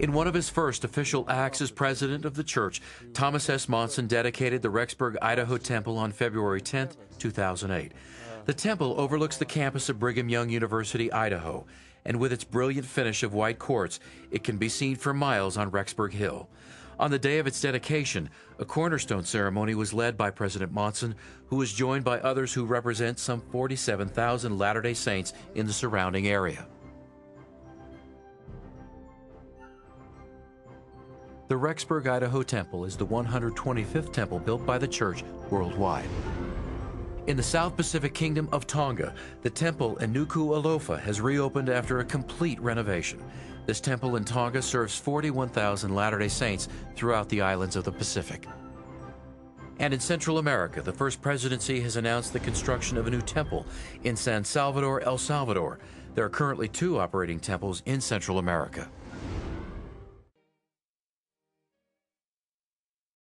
In one of his first official acts as president of the church, Thomas S. Monson dedicated the Rexburg Idaho Temple on February 10, 2008. The temple overlooks the campus of Brigham Young University-Idaho, and with its brilliant finish of white quartz, it can be seen for miles on Rexburg Hill. On the day of its dedication, a cornerstone ceremony was led by President Monson, who was joined by others who represent some 47,000 Latter-day Saints in the surrounding area. The Rexburg Idaho Temple is the 125th temple built by the church worldwide. In the South Pacific Kingdom of Tonga, the temple in Nuku Alofa has reopened after a complete renovation. This temple in Tonga serves 41,000 Latter-day Saints throughout the islands of the Pacific. And in Central America, the First Presidency has announced the construction of a new temple in San Salvador, El Salvador. There are currently two operating temples in Central America.